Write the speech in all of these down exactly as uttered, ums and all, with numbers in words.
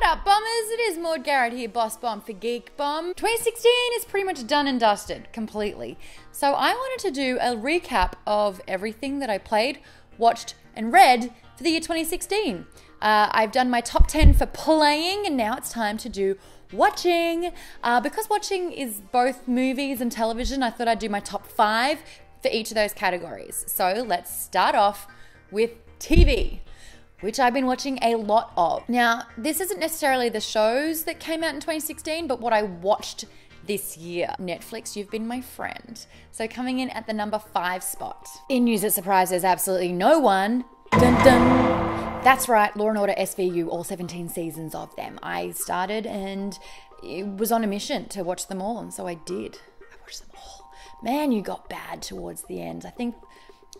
What up, bombers? It is Maud Garrett here, Boss Bomb for Geek Bomb. twenty sixteen is pretty much done and dusted, completely. So I wanted to do a recap of everything that I played, watched, and read for the year twenty sixteen. Uh, I've done my top ten for playing, and now it's time to do watching. Uh, because watching is both movies and television, I thought I'd do my top five for each of those categories. So let's start off with T V, which I've been watching a lot of. Now, this isn't necessarily the shows that came out in twenty sixteen, but what I watched this year. Netflix, you've been my friend. So coming in at the number five spot. In news that surprises absolutely no one, dun dun. That's right, Law and Order S V U, all seventeen seasons of them. I started and it was on a mission to watch them all, and so I did. I watched them all. Man, you got bad towards the end. I think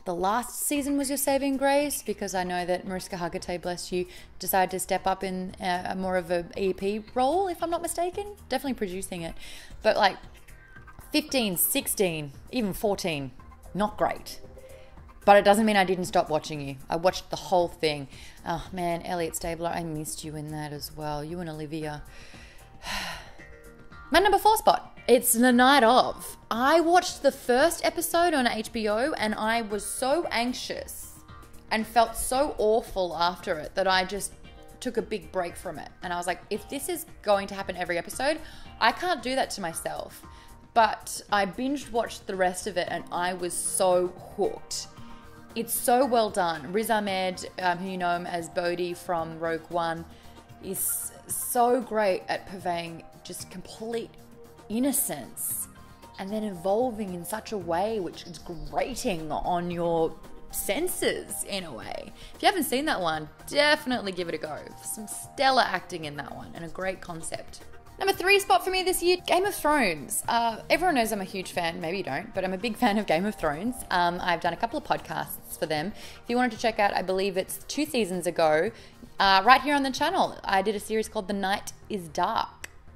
the last season was your saving grace, because I know that Mariska Hargitay, bless you, decided to step up in a, a more of a E P role, if I'm not mistaken. Definitely producing it. But like fifteen, sixteen, even fourteen, not great. But it doesn't mean I didn't stop watching you. I watched the whole thing. Oh man, Elliot Stabler, I missed you in that as well. You and Olivia. My number four spot. It's The Night Of. I watched the first episode on H B O and I was so anxious and felt so awful after it that I just took a big break from it. And I was like, if this is going to happen every episode, I can't do that to myself. But I binge watched the rest of it and I was so hooked. It's so well done. Riz Ahmed, um, who you know him as Bodhi from Rogue One, is so great at purveying just complete innocence and then evolving in such a way which is grating on your senses in a way. If you haven't seen that one, definitely give it a go. Some stellar acting in that one and a great concept. Number three spot for me this year, Game of Thrones. Uh, everyone knows I'm a huge fan, maybe you don't, but I'm a big fan of Game of Thrones. Um, I've done a couple of podcasts for them. If you wanted to check out, I believe it's two seasons ago, uh, right here on the channel, I did a series called The Night Is Dark,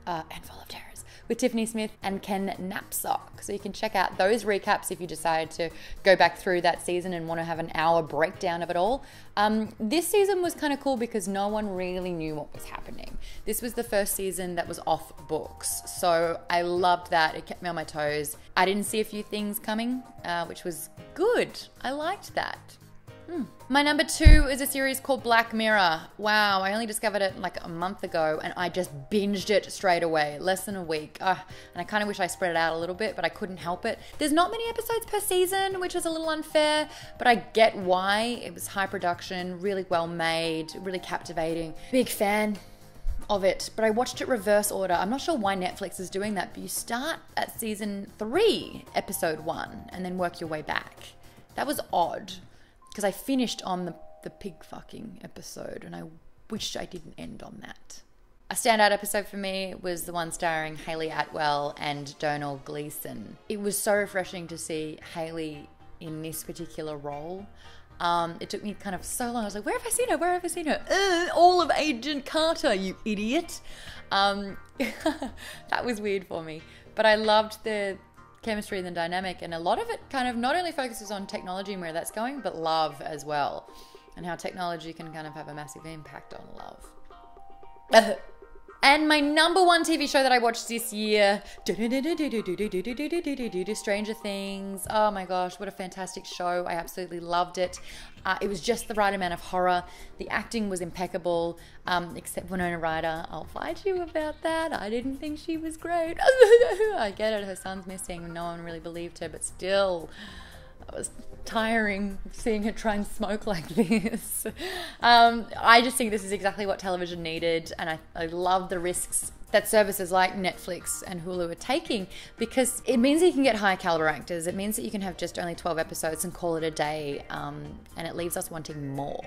uh, and Full of Terror, with Tiffany Smith and Ken Knapsock. So you can check out those recaps if you decide to go back through that season and want to have an hour breakdown of it all. Um, this season was kind of cool because no one really knew what was happening. This was the first season that was off books. So I loved that. It kept me on my toes. I didn't see a few things coming, uh, which was good. I liked that. Hmm. My number two is a series called Black Mirror. Wow, I only discovered it like a month ago and I just binged it straight away, less than a week. Uh, and I kind of wish I spread it out a little bit, but I couldn't help it. There's not many episodes per season, which is a little unfair, but I get why. It was high production, really well made, really captivating. Big fan of it, but I watched it reverse order. I'm not sure why Netflix is doing that, but you start at season three, episode one, and then work your way back. That was odd, because I finished on the, the pig fucking episode and I wish I didn't end on that. A standout episode for me was the one starring Haley Atwell and Donal Gleeson. It was so refreshing to see Haley in this particular role. Um, it took me kind of so long. I was like, where have I seen her? Where have I seen her? Ugh, all of Agent Carter, you idiot. Um, that was weird for me, but I loved the chemistry and the dynamic, and a lot of it kind of not only focuses on technology and where that's going, but love as well, and how technology can kind of have a massive impact on love. And my number one T V show that I watched this year, Stranger Things. Oh my gosh, what a fantastic show. I absolutely loved it. Uh, it was just the right amount of horror. The acting was impeccable, um, except Winona Ryder. I'll fight you about that. I didn't think she was great. I get it, her son's missing. No one really believed her, but still, it was tiring seeing her try and smoke like this. Um, I just think this is exactly what television needed, and I, I love the risks that services like Netflix and Hulu are taking, because it means that you can get high caliber actors. It means that you can have just only twelve episodes and call it a day, um, and it leaves us wanting more.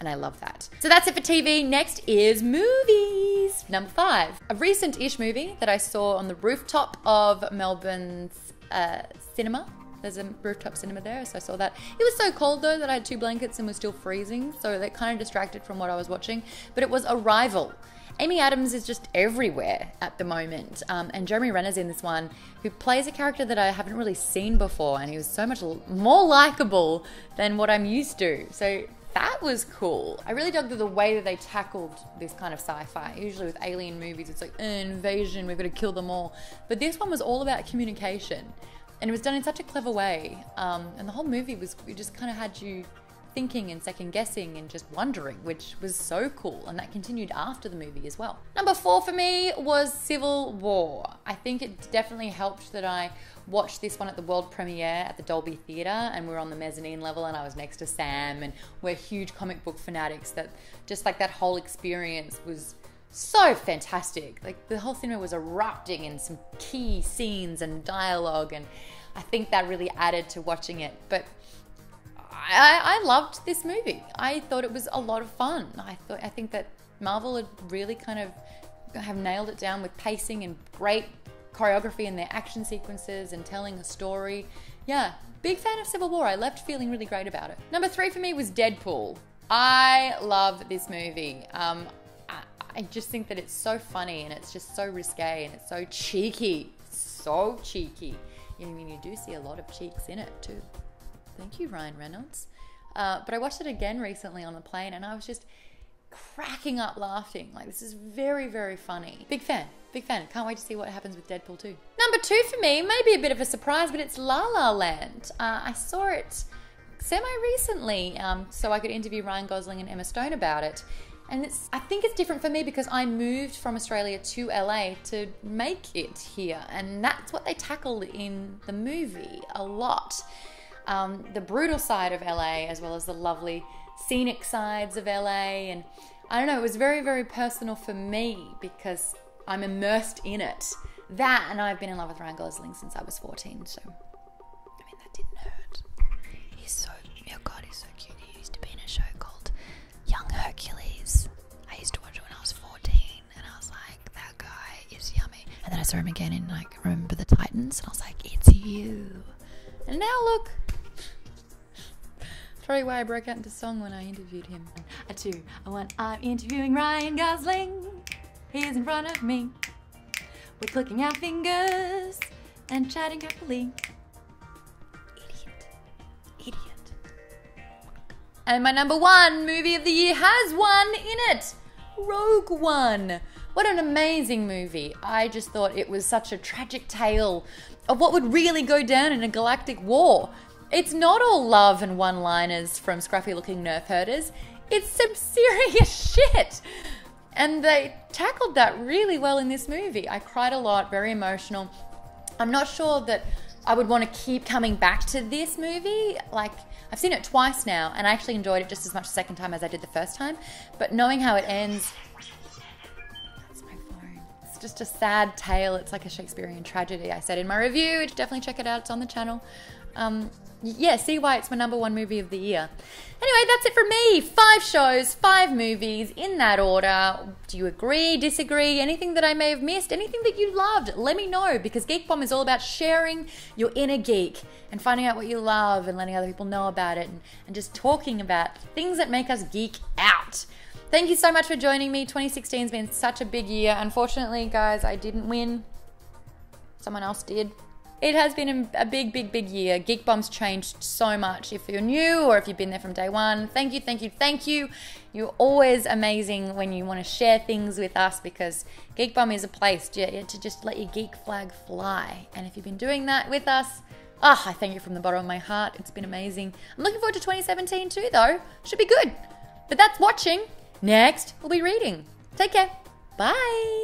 And I love that. So that's it for T V. Next is movies. Number five. A recent-ish movie that I saw on the rooftop of Melbourne's uh, cinema. There's a rooftop cinema there, so I saw that. It was so cold though that I had two blankets and was still freezing, so that kind of distracted from what I was watching. But it was Arrival. Amy Adams is just everywhere at the moment, um, and Jeremy Renner's in this one, who plays a character that I haven't really seen before, and he was so much more likable than what I'm used to. So that was cool. I really dug the way that they tackled this kind of sci-fi. Usually with alien movies, it's like, an invasion, we've got to kill them all. But this one was all about communication. And it was done in such a clever way. Um, and the whole movie was, it just kind of had you thinking and second guessing and just wondering, which was so cool. And that continued after the movie as well. Number four for me was Civil War. I think it definitely helped that I watched this one at the world premiere at the Dolby Theatre, and we were on the mezzanine level and I was next to Sam, and we're huge comic book fanatics that just like that whole experience was so fantastic. Like the whole cinema was erupting in some key scenes and dialogue, and I think that really added to watching it. But I, I loved this movie. I thought it was a lot of fun. I thought I think that Marvel had really kind of have nailed it down with pacing and great choreography in their action sequences and telling a story. Yeah, big fan of Civil War. I left feeling really great about it. Number three for me was Deadpool. I love this movie. Um, I, I just think that it's so funny, and it's just so risque, and it's so cheeky, so cheeky. I mean, you do see a lot of cheeks in it too. Thank you, Ryan Reynolds. Uh, but I watched it again recently on the plane, and I was just cracking up laughing. Like, this is very, very funny. Big fan, big fan. Can't wait to see what happens with Deadpool two. Number two for me, maybe a bit of a surprise, but it's La La Land. Uh, I saw it semi-recently, um, so I could interview Ryan Gosling and Emma Stone about it. And it's, I think it's different for me because I moved from Australia to L A to make it here. And that's what they tackled in the movie a lot. Um, the brutal side of L A, as well as the lovely scenic sides of L A, and I don't know, it was very, very personal for me because I'm immersed in it. That, and I've been in love with Ryan Gosling since I was fourteen, so I mean, that didn't hurt. He's so, oh god, he's so cute. He used to be in a show called Young Hercules. I used to watch it when I was fourteen, and I was like, that guy is yummy. And then I saw him again in, like, Remember the Titans, and I was like, it's you. And now look. Probably why I broke out into song when I interviewed him. A two, a one, I'm interviewing Ryan Gosling. He's in front of me. We're clicking our fingers and chatting happily. Idiot. Idiot. And my number one movie of the year has one in it. Rogue One. What an amazing movie. I just thought it was such a tragic tale of what would really go down in a galactic war. It's not all love and one-liners from scruffy-looking nerf herders. It's some serious shit. And they tackled that really well in this movie. I cried a lot, very emotional. I'm not sure that I would want to keep coming back to this movie. Like, I've seen it twice now, and I actually enjoyed it just as much the second time as I did the first time. But knowing how it ends, that's my phone. It's just a sad tale. It's like a Shakespearean tragedy. I said in my review, definitely check it out. It's on the channel. Um, yeah, see why it's my number one movie of the year. Anyway, that's it for me. Five shows, five movies, in that order. Do you agree, disagree? Anything that I may have missed? Anything that you loved? Let me know, because Geek Bomb is all about sharing your inner geek and finding out what you love and letting other people know about it, and, and just talking about things that make us geek out. Thank you so much for joining me. twenty sixteen has been such a big year. Unfortunately, guys, I didn't win. Someone else did. It has been a big, big, big year. Geek Bomb's changed so much. If you're new or if you've been there from day one, thank you, thank you, thank you. You're always amazing when you want to share things with us, because Geek Bomb is a place to, to just let your geek flag fly. And if you've been doing that with us, ah, oh, I thank you from the bottom of my heart. It's been amazing. I'm looking forward to twenty seventeen too, though. Should be good. But that's watching. Next, we'll be reading. Take care. Bye.